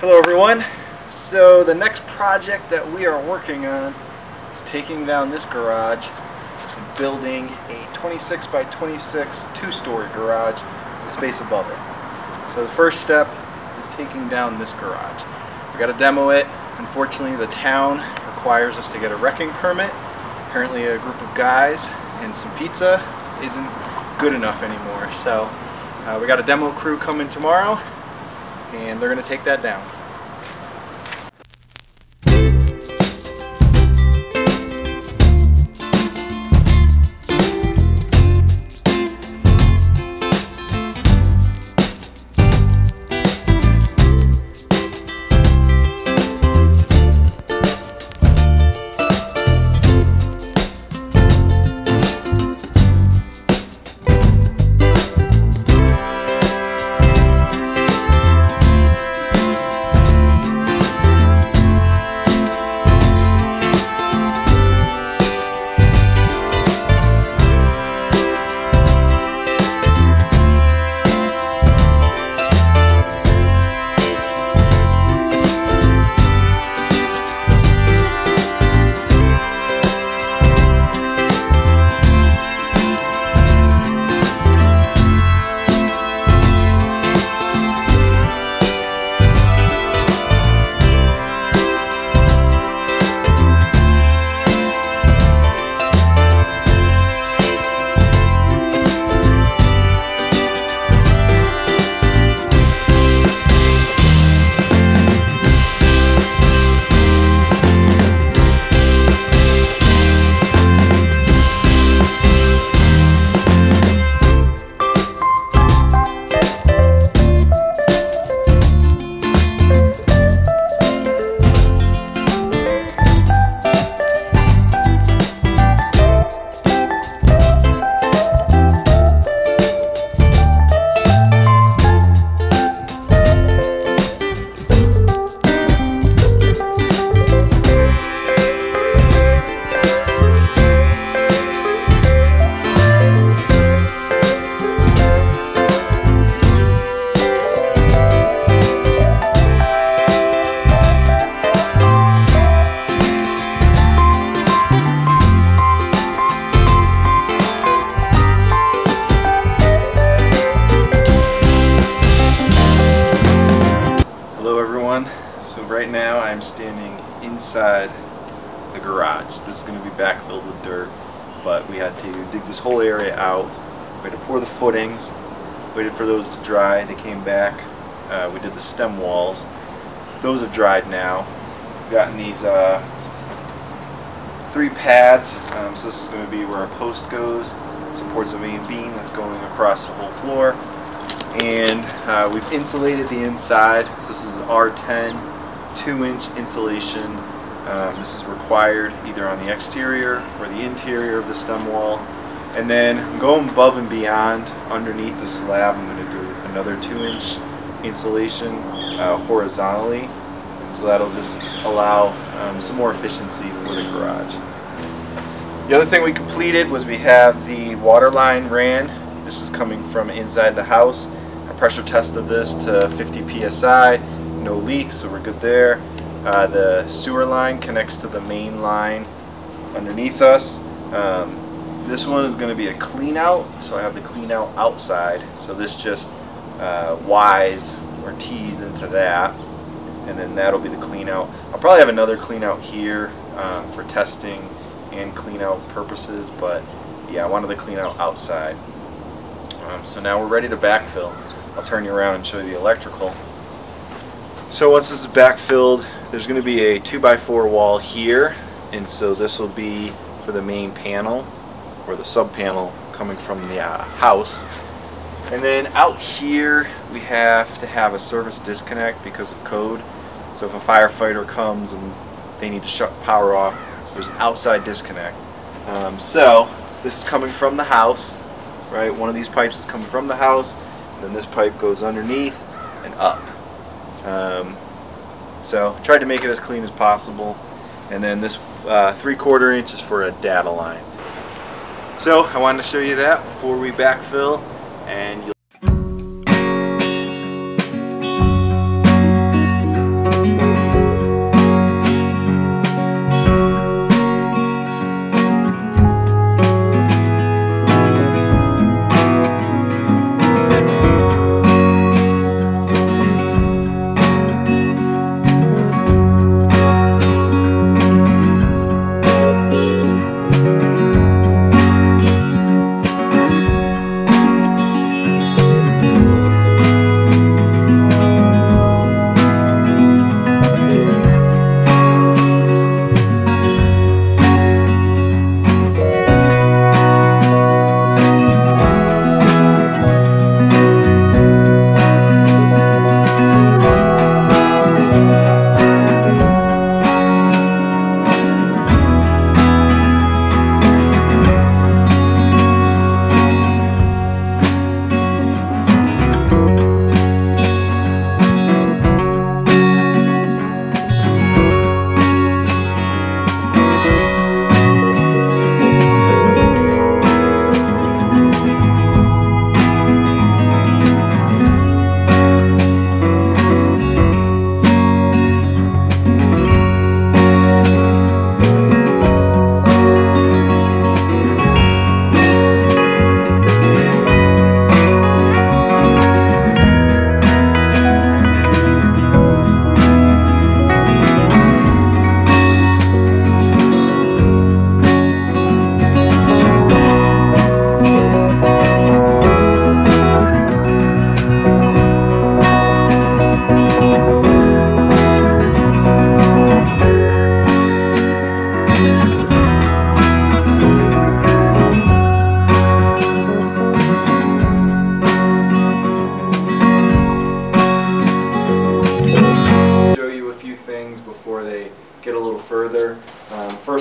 Hello everyone. So the next project that we are working on is taking down this garage and building a 26 by 26 two-story garage in the space above it. So the first step is taking down this garage. We got to demo it. Unfortunately, the town requires us to get a wrecking permit. Apparently a group of guys and some pizza isn't good enough anymore. So we got a demo crew coming tomorrow, and they're going to take that down. Right now I'm standing inside the garage. This is going to be backfilled with dirt, but we had to dig this whole area out. We had to pour the footings, waited for those to dry, they came back. We did the stem walls. Those have dried now. We've gotten these three pads, so this is going to be where our post goes, supports a main beam that's going across the whole floor. And we've insulated the inside, so this is R10. 2-inch insulation. This is required either on the exterior or the interior of the stem wall. And then going above and beyond underneath the slab, I'm going to do another 2-inch insulation horizontally. And so that'll just allow some more efficiency for the garage. The other thing we completed was we have the water line ran. This is coming from inside the house. I pressure tested this to 50 psi. No leaks, so we're good there. The sewer line connects to the main line underneath us. This one is going to be a clean out, so I have the clean out outside. So this just Y's or T's into that, and then that'll be the clean out. I'll probably have another clean out here for testing and clean out purposes, but yeah, I wanted the clean out outside. So now we're ready to backfill. I'll turn you around and show you the electrical. So once this is backfilled, there's going to be a 2x4 wall here, and so this will be for the main panel or the sub panel coming from the house. And then out here we have to have a service disconnect because of code. So if a firefighter comes and they need to shut power off, there's an outside disconnect. So this is coming from the house, right? One of these pipes is coming from the house, and then this pipe goes underneath and up. So tried to make it as clean as possible, and then this 3/4 inch is for a data line. So I wanted to show you that before we backfill, and you'll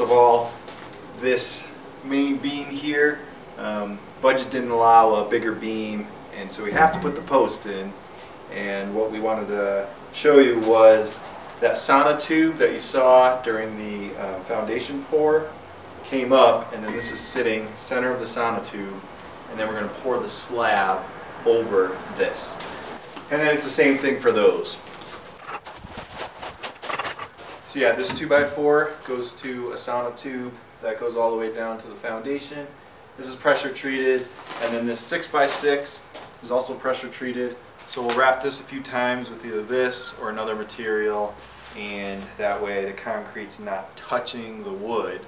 First of all, this main beam here, budget didn't allow a bigger beam, and so we have to put the post in. And what we wanted to show you was that sonotube that you saw during the foundation pour came up, and then this is sitting center of the sonotube, and then we're going to pour the slab over this. And then it's the same thing for those. So yeah, this 2x4 goes to a sonotube that goes all the way down to the foundation. This is pressure treated, and then this 6x6 is also pressure treated. So we'll wrap this a few times with either this or another material, and that way the concrete's not touching the wood.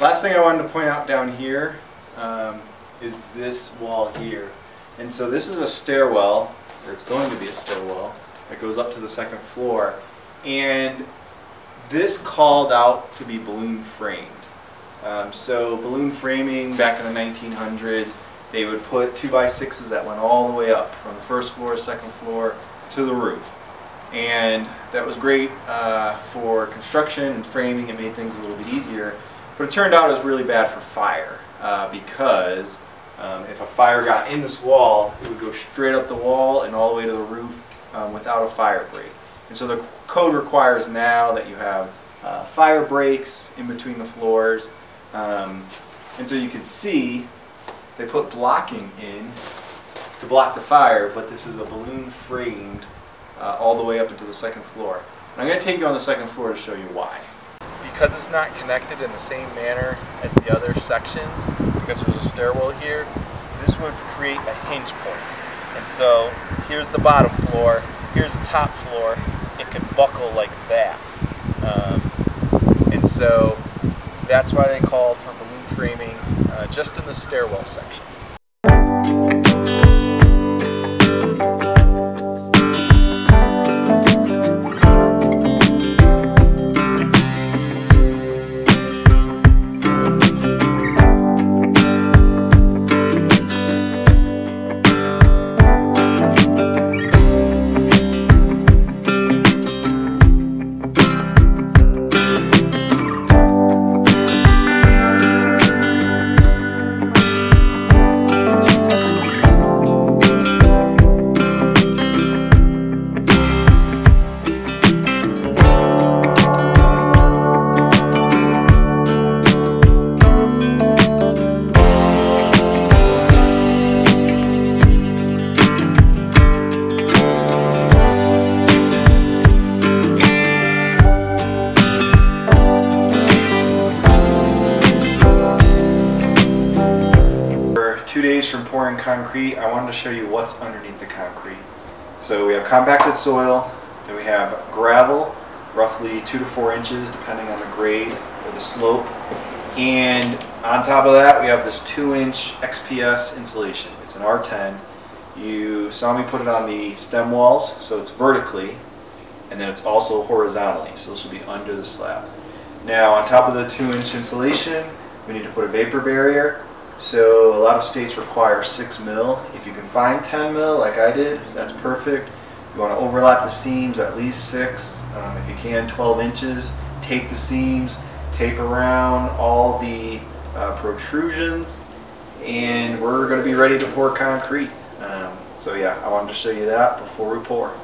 Last thing I wanted to point out down here is this wall here. And so this is a stairwell, or it's going to be a stairwell, that goes up to the second floor. And this called out to be balloon framed. So balloon framing back in the 1900s, they would put 2x6s that went all the way up from the first floor, second floor, to the roof. And that was great for construction and framing. It made things a little bit easier. But it turned out it was really bad for fire because if a fire got in this wall, it would go straight up the wall and all the way to the roof without a fire break. And so the code requires now that you have fire breaks in between the floors. And so you can see they put blocking in to block the fire, but this is a balloon framed all the way up into the second floor. And I'm going to take you on the second floor to show you why. Because it's not connected in the same manner as the other sections, because there's a stairwell here, this would create a hinge point. And so here's the bottom floor, here's the top floor, it could buckle like that. And so that's why they called for balloon framing just in the stairwell section. From pouring concrete, I wanted to show you what's underneath the concrete. So we have compacted soil, then we have gravel, roughly 2 to 4 inches depending on the grade or the slope, and on top of that we have this 2-inch XPS insulation. It's an R10. You saw me put it on the stem walls, so it's vertically, and then it's also horizontally, so this will be under the slab. Now on top of the 2-inch insulation, we need to put a vapor barrier. So a lot of states require 6 mil. If you can find 10 mil like I did, that's perfect. You want to overlap the seams at least 6, if you can 12 inches, tape the seams, tape around all the protrusions, and we're going to be ready to pour concrete. So yeah, I wanted to show you that before we pour.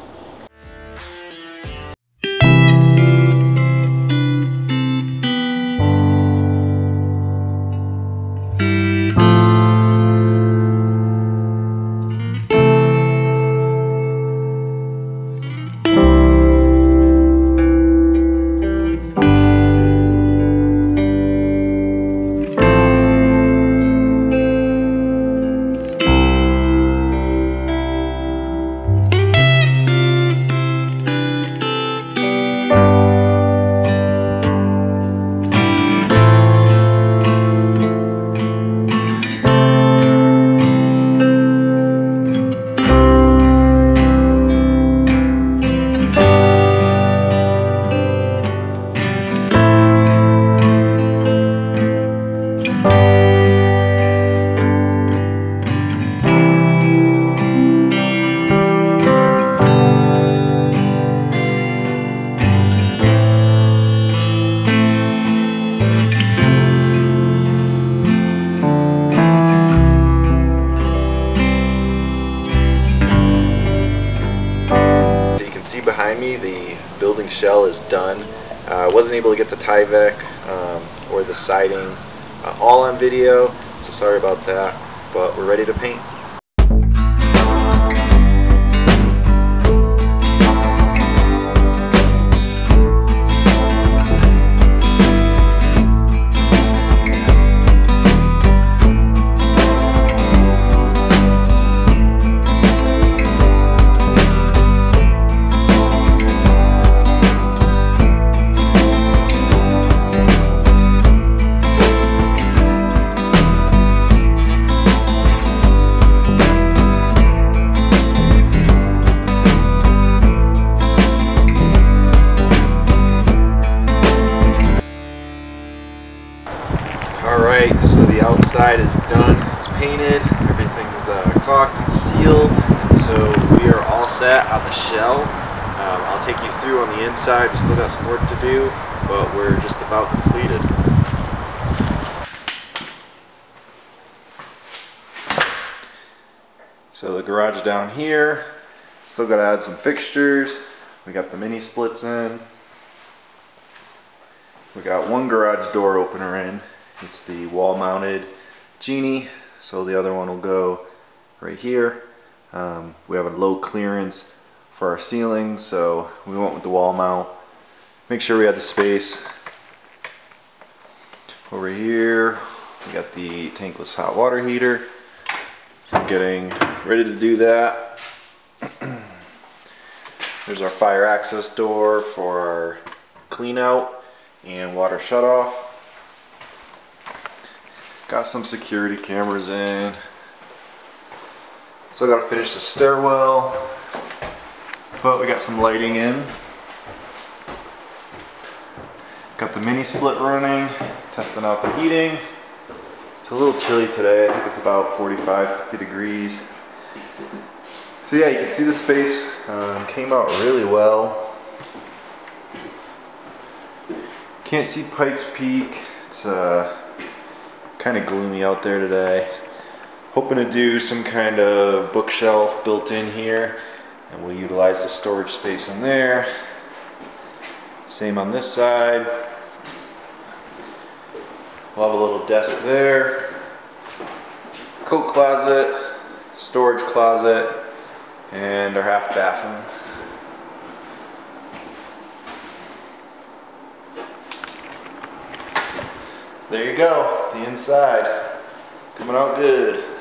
can see behind me the building shell is done. I wasn't able to get the Tyvek or the siding all on video, so sorry about that, but we're ready to paint. Alright, so the outside is done, it's painted, everything's caulked and sealed, and so we are all set on the shell. I'll take you through on the inside. We still got some work to do, but we're just about completed. So the garage down here, still got to add some fixtures. We got the mini splits in. We got one garage door opener in. It's the wall-mounted Genie, so the other one will go right here. We have a low clearance for our ceiling, so we went with the wall mount. Make sure we had the space. Over here, we got the tankless hot water heater. So I'm getting ready to do that. There's our fire access door for our clean out and water shutoff. Got some security cameras in. Still gotta finish the stairwell, but we got some lighting in. Got the mini split running, testing out the heating. It's a little chilly today, I think it's about 45, 50 degrees. So yeah, you can see the space came out really well. Can't see Pikes Peak. It's kind of gloomy out there today. Hoping to do some kind of bookshelf built in here, and we'll utilize the storage space in there. Same on this side. We'll have a little desk there. Coat closet, storage closet, and our half bathroom. There you go, the inside. It's coming out good.